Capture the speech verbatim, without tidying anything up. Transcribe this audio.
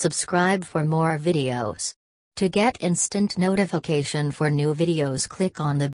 Subscribe for more videos. To get instant notification for new videos, click on the